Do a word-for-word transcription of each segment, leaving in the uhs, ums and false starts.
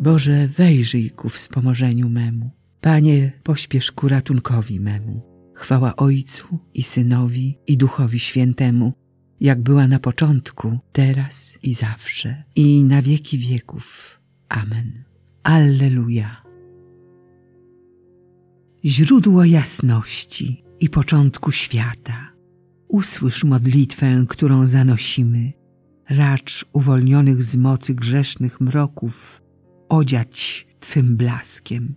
Boże, wejrzyj ku wspomożeniu memu. Panie, pośpiesz ku ratunkowi memu. Chwała Ojcu i Synowi, i Duchowi Świętemu, jak była na początku, teraz i zawsze, i na wieki wieków. Amen. Alleluja. Źródło jasności i początku świata, usłysz modlitwę, którą zanosimy. Racz uwolnionych z mocy grzesznych mroków odziać Twym blaskiem.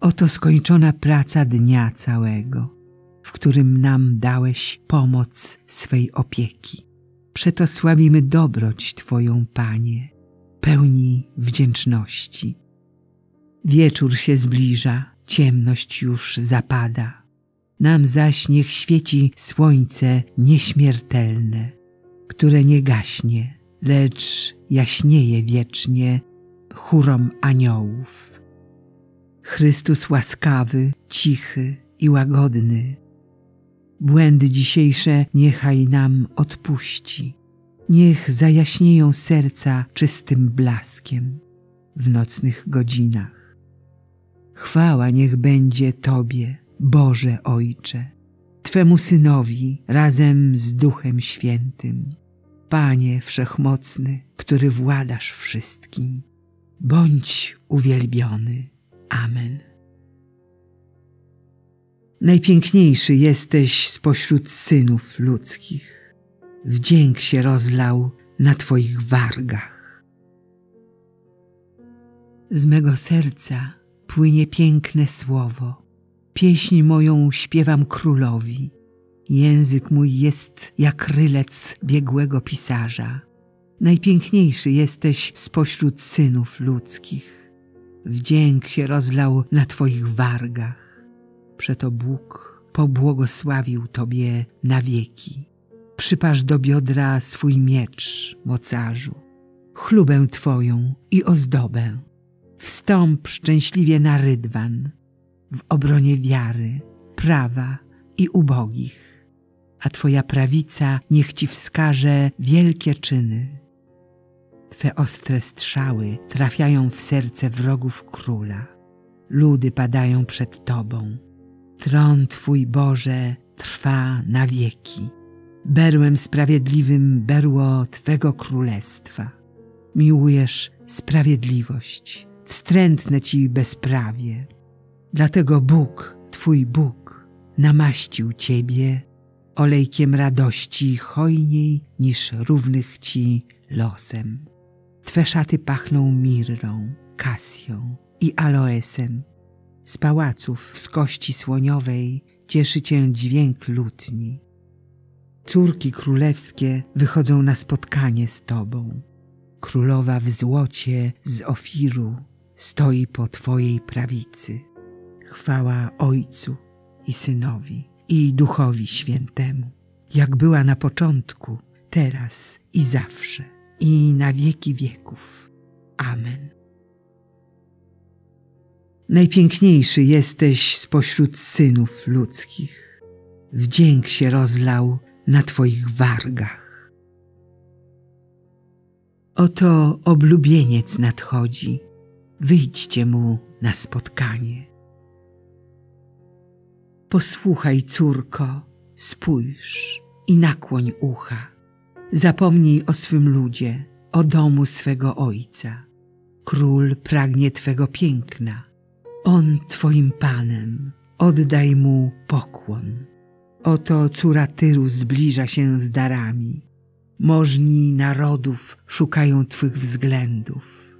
Oto skończona praca dnia całego, w którym nam dałeś pomoc swej opieki. Przeto sławimy dobroć Twoją, Panie, pełni wdzięczności. Wieczór się zbliża, ciemność już zapada. Nam zaś niech świeci słońce nieśmiertelne, które nie gaśnie, lecz jaśnieje wiecznie chórom aniołów. Chrystus łaskawy, cichy i łagodny, błędy dzisiejsze niechaj nam odpuści. Niech zajaśnieją serca czystym blaskiem w nocnych godzinach. Chwała niech będzie Tobie, Boże Ojcze, Twemu Synowi razem z Duchem Świętym. Panie Wszechmocny, który władasz wszystkim, bądź uwielbiony. Amen. Najpiękniejszy jesteś spośród synów ludzkich. Wdzięk się rozlał na Twoich wargach. Z mego serca płynie piękne słowo. Pieśń moją śpiewam królowi. Język mój jest jak rylec biegłego pisarza. Najpiękniejszy jesteś spośród synów ludzkich. Wdzięk się rozlał na Twoich wargach. Przeto Bóg pobłogosławił Tobie na wieki. Przypasz do biodra swój miecz, mocarzu, chlubę Twoją i ozdobę. Wstąp szczęśliwie na rydwan, w obronie wiary, prawa i ubogich, a Twoja prawica niech Ci wskaże wielkie czyny. Twe ostre strzały trafiają w serce wrogów króla. Ludy padają przed Tobą. Tron Twój, Boże, trwa na wieki. Berłem sprawiedliwym berło Twego królestwa. Miłujesz sprawiedliwość, wstrętne Ci bezprawie. Dlatego Bóg, Twój Bóg, namaścił Ciebie olejkiem radości hojniej niż równych Ci losem. Twe szaty pachną mirrą, kasją i aloesem. Z pałaców z kości słoniowej cieszy Cię dźwięk lutni. Córki królewskie wychodzą na spotkanie z Tobą. Królowa w złocie z Ofiru stoi po Twojej prawicy. Chwała Ojcu i Synowi, i Duchowi Świętemu, jak była na początku, teraz i zawsze, i na wieki wieków. Amen. Najpiękniejszy jesteś spośród synów ludzkich. Wdzięk się rozlał na Twoich wargach. Oto oblubieniec nadchodzi. Wyjdźcie mu na spotkanie. Posłuchaj, córko, spójrz i nakłoń ucha. Zapomnij o swym ludzie, o domu swego ojca. Król pragnie Twego piękna. On Twoim Panem, oddaj mu pokłon. Oto córa Tyru zbliża się z darami. Możni narodów szukają Twych względów.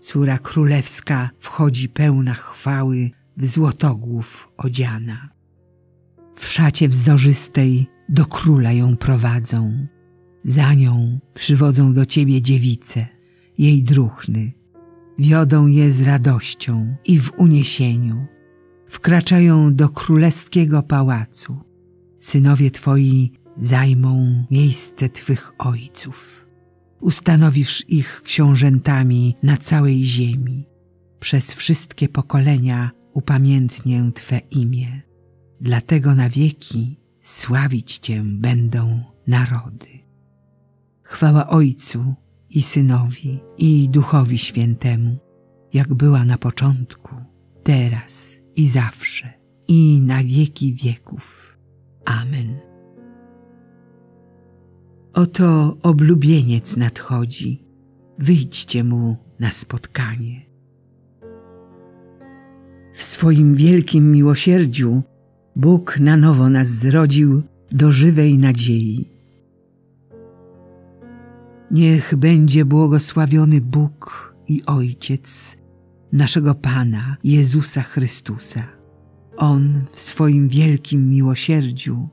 Córa królewska wchodzi pełna chwały, w złotogłów odziana. W szacie wzorzystej do króla ją prowadzą. Za nią przywodzą do Ciebie dziewice, jej druhny. Wiodą je z radością i w uniesieniu. Wkraczają do królewskiego pałacu. Synowie Twoi zajmą miejsce Twych ojców. Ustanowisz ich książętami na całej ziemi. Przez wszystkie pokolenia upamiętnię Twe imię. Dlatego na wieki sławić Cię będą narody. Chwała Ojcu i Synowi, i Duchowi Świętemu, jak była na początku, teraz i zawsze, i na wieki wieków. Amen. Oto oblubieniec nadchodzi, wyjdźcie mu na spotkanie. W swoim wielkim miłosierdziu Bóg na nowo nas zrodził do żywej nadziei. Niech będzie błogosławiony Bóg i Ojciec naszego Pana Jezusa Chrystusa. On w swoim wielkim miłosierdziu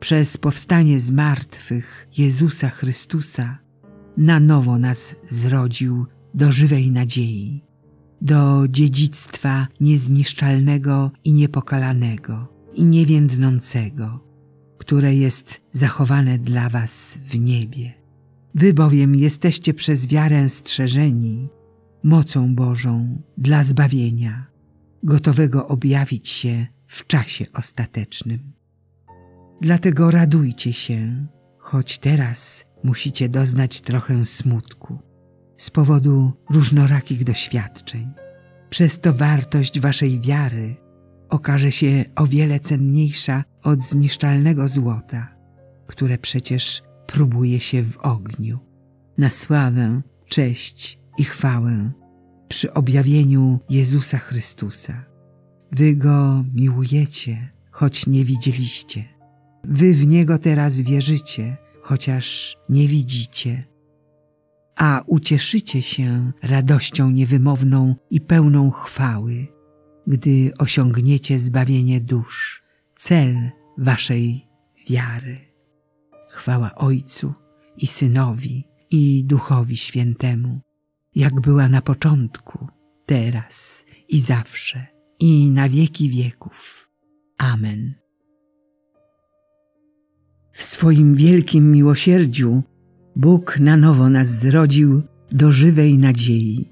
przez powstanie z martwych Jezusa Chrystusa na nowo nas zrodził do żywej nadziei, do dziedzictwa niezniszczalnego i niepokalanego i niewiędnącego, które jest zachowane dla was w niebie. Wy bowiem jesteście przez wiarę strzeżeni mocą Bożą dla zbawienia, gotowego objawić się w czasie ostatecznym. Dlatego radujcie się, choć teraz musicie doznać trochę smutku z powodu różnorakich doświadczeń. Przez to wartość waszej wiary okaże się o wiele cenniejsza od zniszczalnego złota, które przecież próbuje się w ogniu, na sławę, cześć i chwałę przy objawieniu Jezusa Chrystusa. Wy Go miłujecie, choć nie widzieliście. Wy w Niego teraz wierzycie, chociaż nie widzicie. A ucieszycie się radością niewymowną i pełną chwały, gdy osiągniecie zbawienie dusz, cel waszej wiary. Chwała Ojcu i Synowi i Duchowi Świętemu, jak była na początku, teraz i zawsze, i na wieki wieków. Amen. W swoim wielkim miłosierdziu Bóg na nowo nas zrodził do żywej nadziei.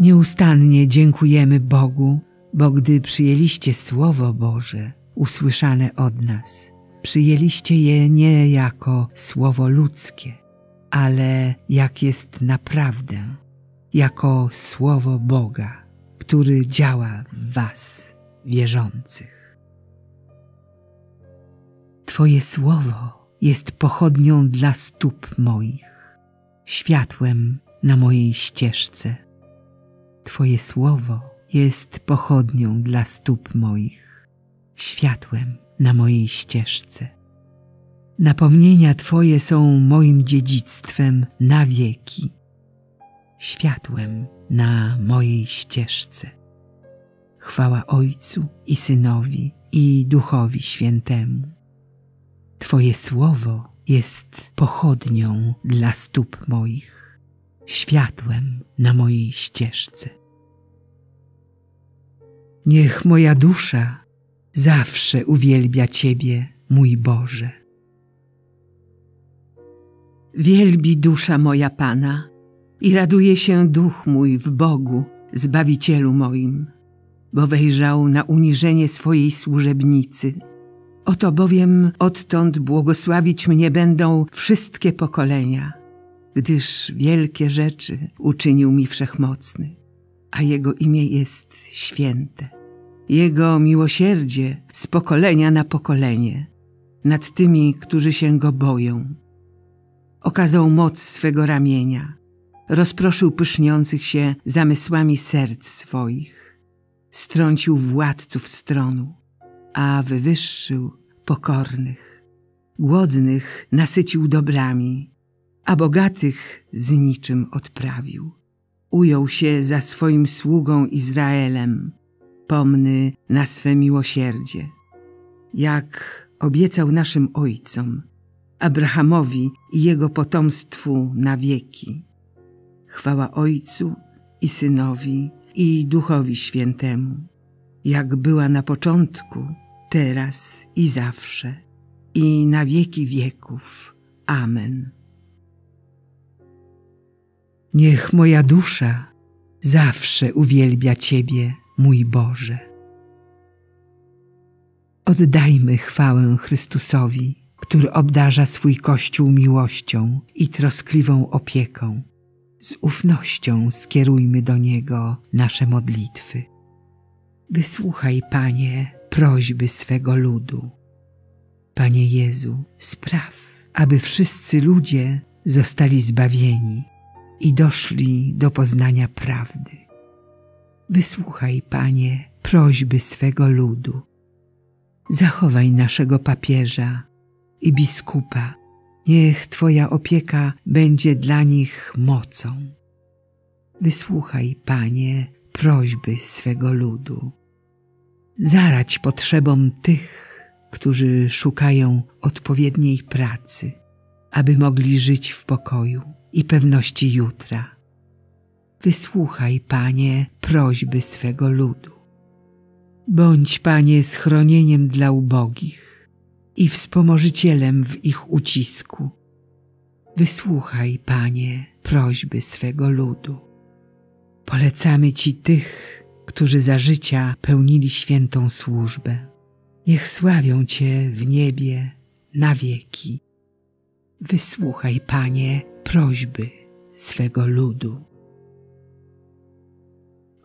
Nieustannie dziękujemy Bogu, bo gdy przyjęliście Słowo Boże usłyszane od nas, przyjęliście je nie jako słowo ludzkie, ale jak jest naprawdę, jako Słowo Boga, który działa w was, wierzących. Twoje Słowo jest pochodnią dla stóp moich, światłem na mojej ścieżce. Twoje Słowo jest pochodnią dla stóp moich, światłem na mojej ścieżce. Napomnienia Twoje są moim dziedzictwem na wieki, światłem na mojej ścieżce. Chwała Ojcu i Synowi i Duchowi Świętemu. Twoje Słowo jest pochodnią dla stóp moich, światłem na mojej ścieżce. Niech moja dusza zawsze uwielbia Ciebie, mój Boże. Wielbi dusza moja Pana i raduje się duch mój w Bogu, Zbawicielu moim, bo wejrzał na uniżenie swojej służebnicy. Oto bowiem odtąd błogosławić mnie będą wszystkie pokolenia, gdyż wielkie rzeczy uczynił mi Wszechmocny, a Jego imię jest święte. Jego miłosierdzie z pokolenia na pokolenie nad tymi, którzy się Go boją. Okazał moc swego ramienia, rozproszył pyszniących się zamysłami serc swoich, strącił władców stronu, a wywyższył pokornych. Głodnych nasycił dobrami, a bogatych z niczym odprawił. Ujął się za swoim sługą Izraelem, pomny na swe miłosierdzie. Jak obiecał naszym ojcom, Abrahamowi i jego potomstwu na wieki. Chwała Ojcu i Synowi i Duchowi Świętemu, jak była na początku, teraz i zawsze, i na wieki wieków. Amen. Niech moja dusza zawsze uwielbia Ciebie, mój Boże. Oddajmy chwałę Chrystusowi, który obdarza swój Kościół miłością i troskliwą opieką, z ufnością skierujmy do Niego nasze modlitwy. Wysłuchaj, Panie, prośby swego ludu. Panie Jezu, spraw, aby wszyscy ludzie zostali zbawieni i doszli do poznania prawdy. Wysłuchaj, Panie, prośby swego ludu. Zachowaj naszego papieża i biskupa. Niech Twoja opieka będzie dla nich mocą. Wysłuchaj, Panie, prośby swego ludu. Zaradź potrzebom tych, którzy szukają odpowiedniej pracy, aby mogli żyć w pokoju i pewności jutra. Wysłuchaj, Panie, prośby swego ludu. Bądź, Panie, schronieniem dla ubogich i wspomożycielem w ich ucisku. Wysłuchaj, Panie, prośby swego ludu. Polecamy Ci tych, którzy za życia pełnili świętą służbę. Niech sławią Cię w niebie na wieki. Wysłuchaj, Panie, prośby swego ludu.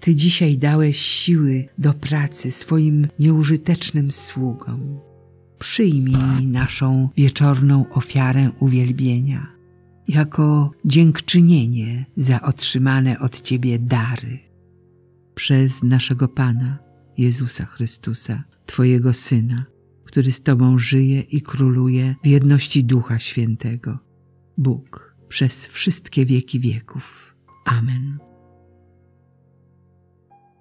Ty dzisiaj dałeś siły do pracy swoim nieużytecznym sługom. Przyjmij naszą wieczorną ofiarę uwielbienia jako dziękczynienie za otrzymane od Ciebie dary. Przez naszego Pana, Jezusa Chrystusa, Twojego Syna, który z Tobą żyje i króluje w jedności Ducha Świętego, Bóg, przez wszystkie wieki wieków. Amen.